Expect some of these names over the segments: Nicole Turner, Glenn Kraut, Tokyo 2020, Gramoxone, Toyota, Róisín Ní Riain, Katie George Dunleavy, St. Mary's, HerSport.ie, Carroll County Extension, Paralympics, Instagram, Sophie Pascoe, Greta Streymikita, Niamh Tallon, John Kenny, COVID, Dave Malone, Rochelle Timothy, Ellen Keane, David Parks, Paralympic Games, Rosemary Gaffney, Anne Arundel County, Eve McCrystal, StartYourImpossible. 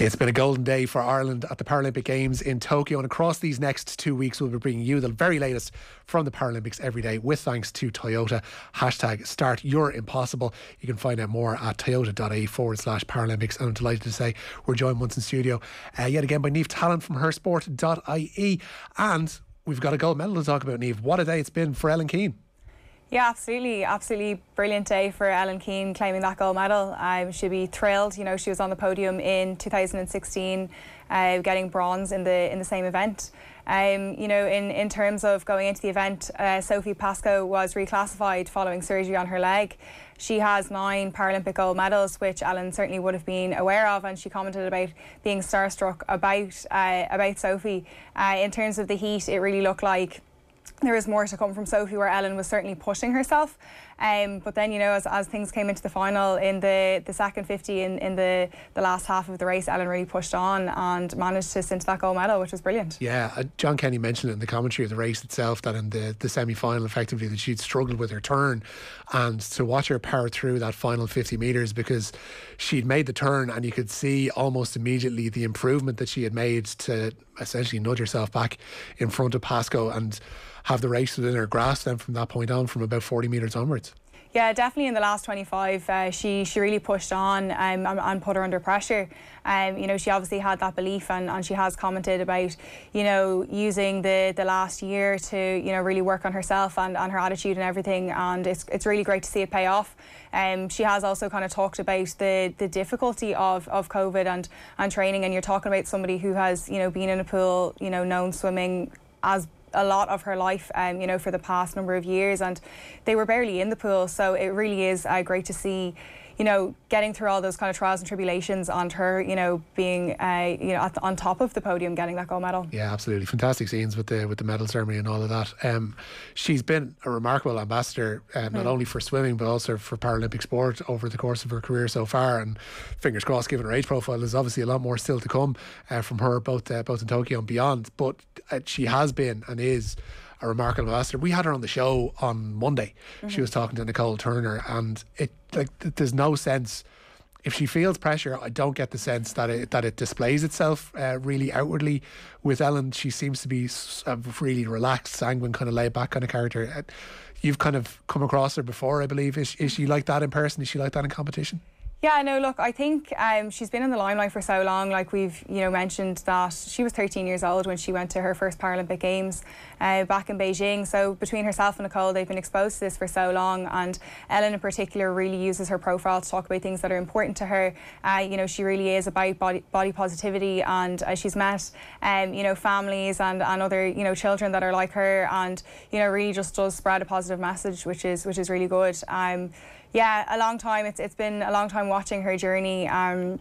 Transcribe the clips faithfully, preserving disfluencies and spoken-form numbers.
It's been a golden day for Ireland at the Paralympic Games in Tokyo, and across these next two weeks we'll be bringing you the very latest from the Paralympics every day, with thanks to Toyota. Hashtag start your impossible. You can find out more at toyota.ie forward slash Paralympics, and I'm delighted to say we're joined once in studio uh, yet again by Niamh Tallon from her sport dot I E, and we've got a gold medal to talk about, Niamh. What a day it's been for Ellen Keane. Yeah, absolutely, absolutely brilliant day for Ellen Keane claiming that gold medal. Um, she'll be thrilled. You know, she was on the podium in two thousand sixteen, uh, getting bronze in the in the same event. Um, you know, in, in terms of going into the event, uh, Sophie Pascoe was reclassified following surgery on her leg. She has nine Paralympic gold medals, which Ellen certainly would have been aware of, and she commented about being starstruck about uh, about Sophie. Uh, in terms of the heat, it really looked like there was more to come from Sophie, where Ellen was certainly pushing herself. Um, but then, you know, as, as things came into the final in the, the second fifty, in, in the, the last half of the race, Ellen really pushed on and managed to cinch that gold medal, which was brilliant. Yeah, uh, John Kenny mentioned it in the commentary of the race itself, that in the, the semi-final, effectively, that she'd struggled with her turn, and to watch her power through that final fifty metres, because she'd made the turn and you could see almost immediately the improvement that she had made to essentially nudge herself back in front of Pascoe and have the race within her grasp then from that point on, from about forty metres onwards. Yeah, definitely in the last twenty-five, uh, she she really pushed on um, and, and put her under pressure. Um, you know, she obviously had that belief, and, and she has commented about, you know, using the the last year to, you know, really work on herself and, and her attitude and everything, and it's it's really great to see it pay off. Um, she has also kind of talked about the the difficulty of, of COVID and, and training, and you're talking about somebody who has, you know, been in a pool, you know, known swimming as a lot of her life, um, you know, for the past number of years, and they were barely in the pool. So it really is uh, great to see, you know, getting through all those kind of trials and tribulations, and her, you know, being, uh, you know, at the, on top of the podium, getting that gold medal. Yeah, absolutely, fantastic scenes with the with the medal ceremony and all of that. Um, she's been a remarkable ambassador, uh, not mm. only for swimming but also for Paralympic sport over the course of her career so far. And fingers crossed, given her age profile, there's obviously a lot more still to come uh, from her, both uh, both in Tokyo and beyond. But uh, she has been and is a remarkable ambassador. We had her on the show on Monday. Mm-hmm. She was talking to Nicole Turner, and it like there's no sense, if she feels pressure, I don't get the sense that it that it displays itself uh, really outwardly. With Ellen, she seems to be a really relaxed, sanguine, kind of laid back kind of character. You've kind of come across her before, I believe. Is is she like that in person? Is she like that in competition? Yeah, no, look, I think um, she's been in the limelight for so long. Like we've, you know, mentioned that she was thirteen years old when she went to her first Paralympic Games uh, back in Beijing. So between herself and Nicole, they've been exposed to this for so long. And Ellen in particular really uses her profile to talk about things that are important to her. Uh, you know, she really is about body, body positivity, and uh, she's met, um, you know, families and, and other, you know, children that are like her, and, you know, really just does spread a positive message, which is which is really good. Um, Yeah, a long time. It's it's been a long time watching her journey. Um,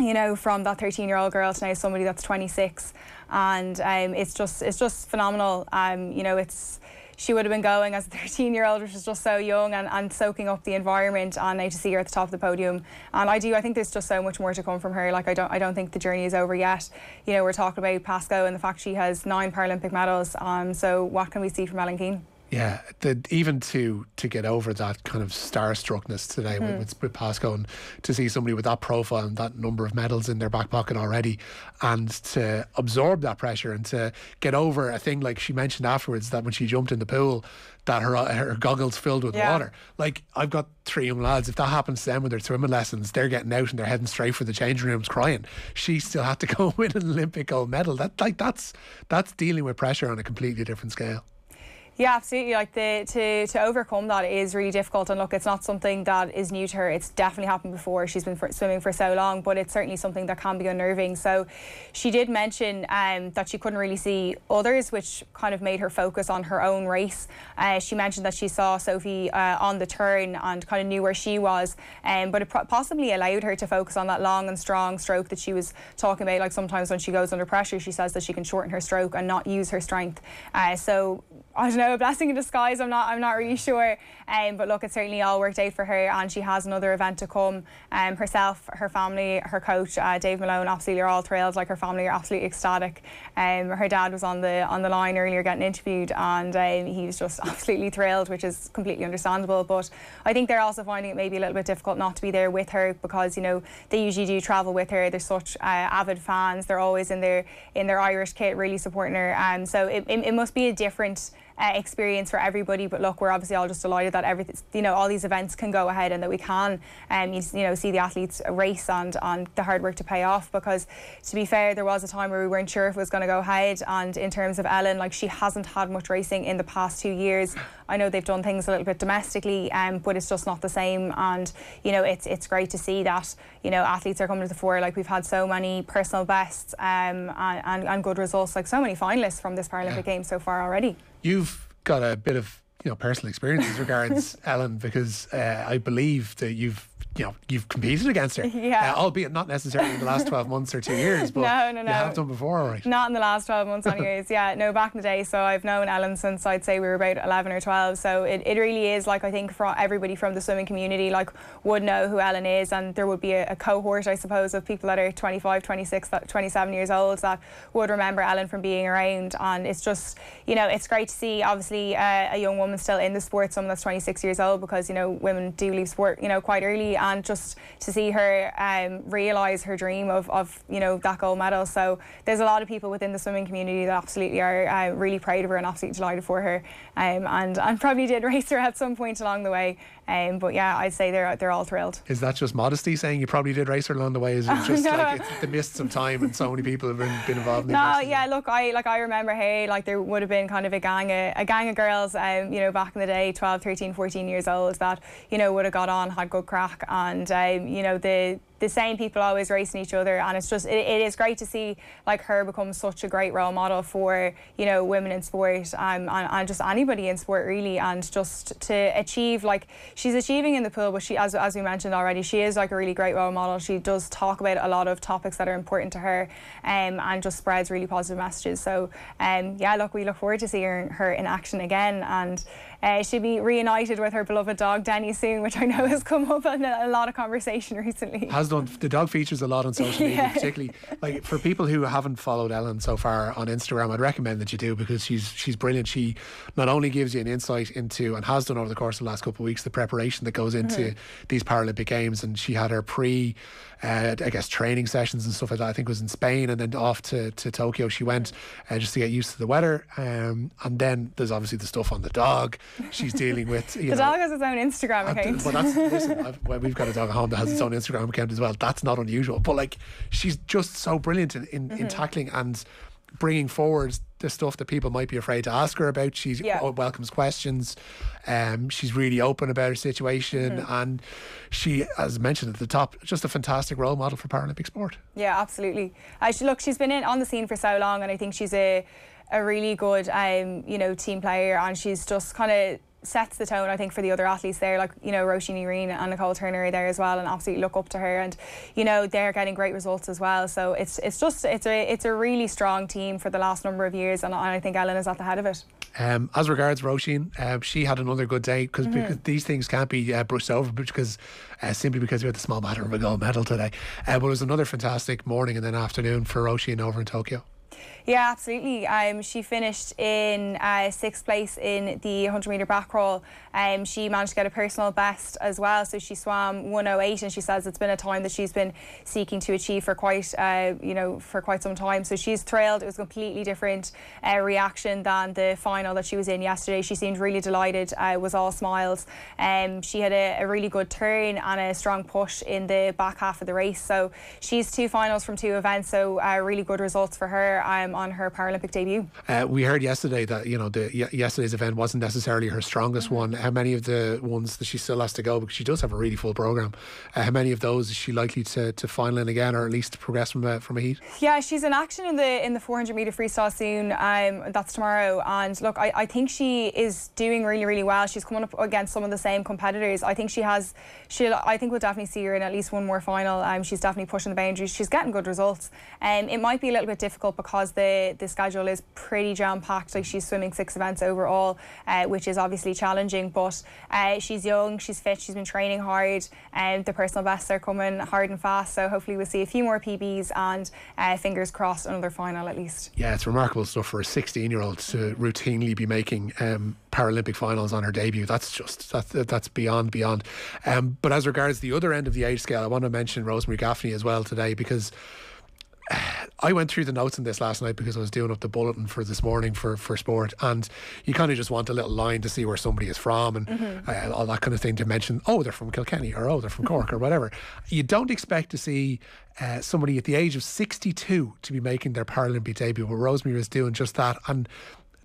you know, from that thirteen-year-old girl to now somebody that's twenty-six, and um, it's just it's just phenomenal. Um, you know, it's she would have been going as a thirteen-year-old, which is just so young, and, and soaking up the environment, and now to see her at the top of the podium. And I do, I think there's just so much more to come from her. Like I don't, I don't think the journey is over yet. You know, we're talking about Pascoe and the fact she has nine Paralympic medals. Um, so what can we see from Ellen Keane? Yeah, the, even to to get over that kind of starstruckness today mm. with, with Pascoe, and to see somebody with that profile and that number of medals in their back pocket already, and to absorb that pressure and to get over a thing like she mentioned afterwards, that when she jumped in the pool, that her her goggles filled with yeah. water. Like, I've got three young lads. If that happens to them when they're swimming lessons, they're getting out and they're heading straight for the changing rooms crying. She still had to go win an Olympic gold medal. That like that's that's dealing with pressure on a completely different scale. Yeah, absolutely. Like the to to overcome that is really difficult. And look, it's not something that is new to her. It's definitely happened before. She's been for, swimming for so long, but it's certainly something that can be unnerving. So, she did mention um, that she couldn't really see others, which kind of made her focus on her own race. Uh, she mentioned that she saw Sophie uh, on the turn and kind of knew where she was, um, but it possibly allowed her to focus on that long and strong stroke that she was talking about. Like sometimes when she goes under pressure, she says that she can shorten her stroke and not use her strength. Uh, so. I don't know, a blessing in disguise. I'm not I'm not really sure, um, but look, it certainly all worked out for her, and she has another event to come. Um, herself, her family, her coach, uh, Dave Malone, absolutely are all thrilled. Like, her family are absolutely ecstatic. Um, her dad was on the on the line earlier getting interviewed, and um, he was just absolutely thrilled, which is completely understandable. But I think they're also finding it maybe a little bit difficult not to be there with her, because, you know, they usually do travel with her. They're such uh, avid fans. They're always in their in their Irish kit, really supporting her. And um, so it, it it must be a different Uh, experience for everybody. But look, we're obviously all just delighted that everything, you know, all these events can go ahead and that we can, um, you, you know, see the athletes race and and the hard work to pay off. Because to be fair, there was a time where we weren't sure if it was going to go ahead. And in terms of Ellen, like, she hasn't had much racing in the past two years. I know they've done things a little bit domestically, um, but it's just not the same. And you know, it's it's great to see that, you know, athletes are coming to the fore. Like, we've had so many personal bests um, and, and and good results. Like, so many finalists from this Paralympic yeah. Games so far already. You've got a bit of, you know, personal experience as regards Ellen, because uh, I believe that you've, you know, you've competed against her, yeah. uh, albeit not necessarily in the last twelve months or two years, but no, no, no. you have done before, right? Not in the last twelve months or years, yeah. No, back in the day. So I've known Ellen since, I'd say, we were about eleven or twelve. So it, it really is, like, I think for everybody from the swimming community, like, would know who Ellen is, and there would be a, a cohort, I suppose, of people that are twenty-five, twenty-six, twenty-seven years old that would remember Ellen from being around. And it's just, you know, it's great to see, obviously, uh, a young woman still in the sport, someone that's twenty-six years old, because, you know, women do leave sport, you know, quite early. And just to see her um, realise her dream of, of, you know, that gold medal. So there's a lot of people within the swimming community that absolutely are uh, really proud of her and absolutely delighted for her, um, and, and probably did race her at some point along the way. Um, but yeah, I'd say they're they're all thrilled. Is that just modesty saying you probably did race her along the way? Is it just no. like it's the mists of time and so many people have been, been involved in no, it? No, yeah, look, I like I remember, hey, like, there would have been kind of a gang of, a gang of girls, um, you know, back in the day, twelve, thirteen, fourteen years old, that, you know, would have got on, had good crack, and um, you know, the the same people always racing each other. And it's just, it, it is great to see, like, her become such a great role model for, you know, women in sport, um, and, and just anybody in sport, really. And just to achieve, like, she's achieving in the pool, but she, as, as we mentioned already, she is, like, a really great role model. She does talk about a lot of topics that are important to her, um, and just spreads really positive messages. So um, yeah, look, we look forward to seeing her, her in action again. And uh, she'll be reunited with her beloved dog Danny soon, which I know has come up in a, a lot of conversation recently. Has The dog features a lot on social media, yeah. particularly, like, for people who haven't followed Ellen so far on Instagram, I'd recommend that you do, because she's she's brilliant. She not only gives you an insight into, and has done over the course of the last couple of weeks, the preparation that goes into mm-hmm. these Paralympic Games. And she had her pre uh, I guess training sessions and stuff like that, I think it was in Spain, and then off to, to Tokyo she went, uh, just to get used to the weather, um, and then there's obviously the stuff on the dog she's dealing with. You the know, dog has its own Instagram account. Well, that's, listen, I've, well, we've got a dog at home that has its own Instagram account as well. Well, that's not unusual, but like, she's just so brilliant in, in, mm-hmm. in tackling and bringing forward the stuff that people might be afraid to ask her about. She yeah. welcomes questions, um, she's really open about her situation, mm-hmm. and she, as mentioned at the top, just a fantastic role model for Paralympic sport. Yeah, absolutely. Uh, she, look, she's been in, on the scene for so long, and I think she's a, a really good um, you know, team player, and she's just kind of sets the tone, I think, for the other athletes there. Like, you know, Róisín Ní Riain and Nicole Turner are there as well, and absolutely look up to her, and, you know, they're getting great results as well. So it's it's just it's a it's a really strong team for the last number of years, and, and I think Ellen is at the head of it. Um, as regards Róisín, uh, she had another good day, cause, mm-hmm. because these things can't be uh, brushed over, because uh, simply because we had the small matter of a gold medal today. Uh, but it was another fantastic morning and then afternoon for Róisín over in Tokyo. Yeah, absolutely. Um, she finished in uh, sixth place in the one hundred metre back crawl. Um, she managed to get a personal best as well, so she swam one oh eight, and she says it's been a time that she's been seeking to achieve for quite, uh, you know, for quite some time. So she's thrilled. It was a completely different uh, reaction than the final that she was in yesterday. She seemed really delighted. Uh, was all smiles. Um, she had a, a really good turn and a strong push in the back half of the race. So she's two finals from two events. So uh, really good results for her. Um, on her Paralympic debut. Uh, we heard yesterday that, you know, the yesterday's event wasn't necessarily her strongest mm-hmm. one. How many of the ones that she still has to go, because she does have a really full programme, uh, how many of those is she likely to, to final in again, or at least progress from a, from a heat? Yeah, she's in action in the in the four hundred metre freestyle soon. Um, that's tomorrow, and look, I, I think she is doing really, really well. She's coming up against some of the same competitors. I think she has, she'll, I think we'll definitely see her in at least one more final. Um, she's definitely pushing the boundaries. She's getting good results. Um, it might be a little bit difficult because because the, the schedule is pretty jam-packed. Like, she's swimming six events overall, uh, which is obviously challenging, but uh, she's young, she's fit, she's been training hard, and um, the personal bests are coming hard and fast, so hopefully we'll see a few more P Bs and uh, fingers crossed another final at least. Yeah, it's remarkable stuff for a sixteen year old to routinely be making um, Paralympic finals on her debut. That's just, that's, that's beyond, beyond. Um, but as regards the other end of the age scale, I want to mention Rosemary Gaffney as well today, because I went through the notes in this last night because I was doing up the bulletin for this morning for, for sport, and you kind of just want a little line to see where somebody is from and mm-hmm. uh, all that kind of thing, to mention, oh, they're from Kilkenny, or oh, they're from Cork, or whatever. You don't expect to see uh, somebody at the age of sixty-two to be making their Paralympic debut, but Rosemary is doing just that. And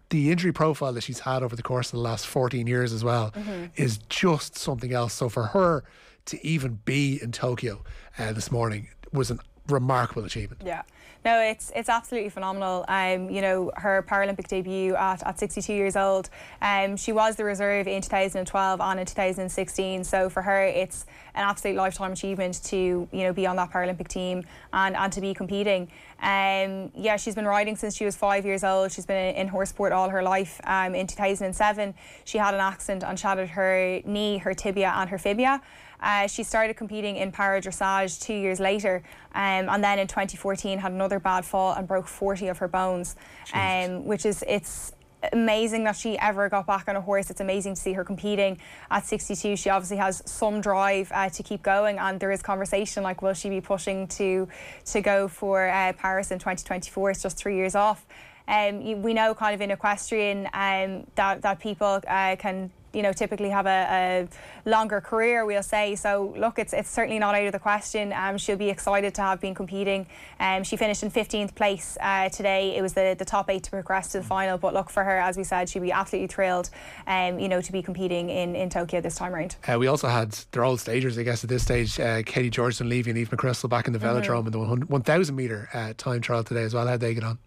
the injury profile that she's had over the course of the last fourteen years as well mm-hmm. is just something else. So for her to even be in Tokyo uh, this morning was an remarkable achievement. Yeah, no, it's it's absolutely phenomenal. Um, you know, her Paralympic debut at, at sixty-two years old. Um, she was the reserve in two thousand twelve and in two thousand sixteen. So for her, it's an absolute lifetime achievement to you know be on that Paralympic team and and to be competing. Um, yeah, she's been riding since she was five years old. She's been in, in HerSport all her life. Um, in two thousand seven, she had an accident and shattered her knee, her tibia, and her fibula. Uh, she started competing in para dressage two years later, um, and then in twenty fourteen had another bad fall and broke forty of her bones, um, which is it's amazing that she ever got back on a horse. It's amazing to see her competing at sixty-two. She obviously has some drive uh, to keep going, and there is conversation like, will she be pushing to to go for uh, Paris in twenty twenty-four? It's just three years off. Um, we know kind of in equestrian um, that, that people uh, can you know, typically have a, a longer career, we'll say. So, look, it's it's certainly not out of the question. Um, she'll be excited to have been competing. Um, she finished in fifteenth place uh, today. It was the, the top eight to progress to the final. But look, for her, as we said, she'll be absolutely thrilled, um, you know, to be competing in, in Tokyo this time around. Uh, we also had their old stagers, I guess, at this stage. Uh, Katie George Dunleavy and Eve McCrystal back in the velodrome mm-hmm. in the one thousand metre uh, time trial today as well. How'd they get on?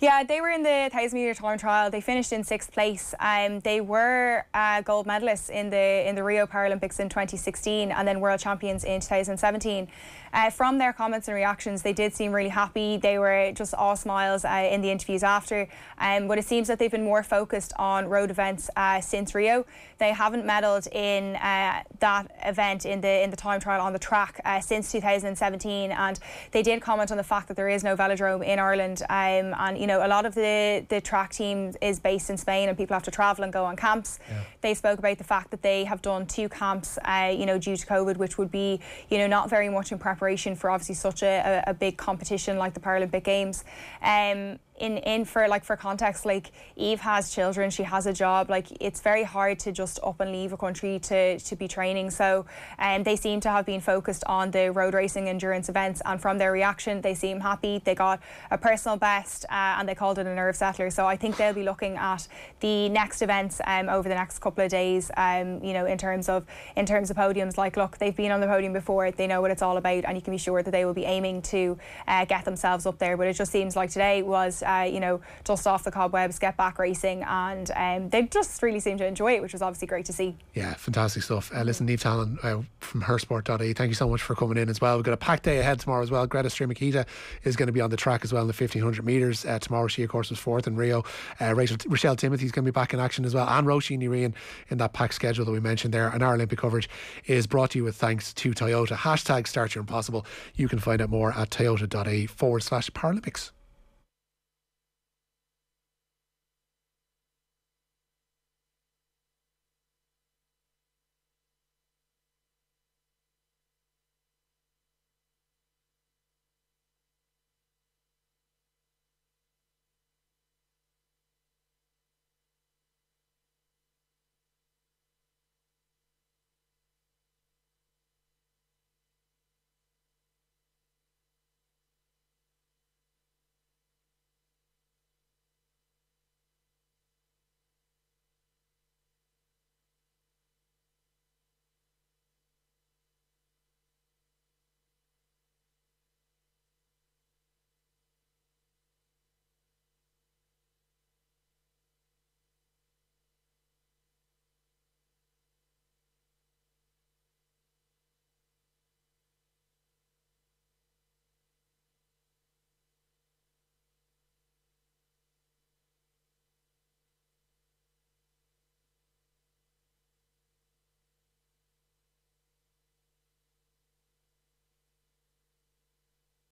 Yeah, they were in the one thousand metre time trial. They finished in sixth place. Um, they were uh, gold medalists in the in the Rio Paralympics in twenty sixteen, and then world champions in two thousand seventeen. Uh, from their comments and reactions, they did seem really happy. They were just all smiles uh, in the interviews after. Um, but it seems that they've been more focused on road events uh, since Rio. They haven't medalled in uh, that event in the in the time trial on the track uh, since two thousand seventeen, and they did comment on the fact that there is no velodrome in Ireland, um, and you. You know, a lot of the, the track team is based in Spain and people have to travel and go on camps. Yeah. They spoke about the fact that they have done two camps, uh, you know, due to COVID, which would be, you know, not very much in preparation for obviously such a, a big competition like the Paralympic Games. Um, In, in for like for context, like Eve has children, she has a job. Like, it's very hard to just up and leave a country to to be training. So, and um, they seem to have been focused on the road racing endurance events. And from their reaction, they seem happy. They got a personal best, uh, and they called it a nerve settler. So I think they'll be looking at the next events um, over the next couple of days. Um, you know, in terms of in terms of podiums. Like, look, they've been on the podium before. They know what it's all about, and you can be sure that they will be aiming to uh, get themselves up there. But it just seems like today was. Uh, you know, dust off the cobwebs, get back racing, and um, they just really seem to enjoy it, which was obviously great to see. Yeah, fantastic stuff. Uh, listen, Niamh Tallon uh, from HerSport dot I E, thank you so much for coming in as well. We've got a packed day ahead tomorrow as well. Greta Streymikita is going to be on the track as well in the fifteen hundred metres. Uh, tomorrow she, of course, was fourth in Rio. Uh, Rachel, Rochelle Timothy is going to be back in action as well, and Róisín Ní Riain in that packed schedule that we mentioned there. And our Olympic coverage is brought to you with thanks to Toyota. Hashtag Start Your Impossible. You can find out more at toyota dot I E forward slash Paralympics.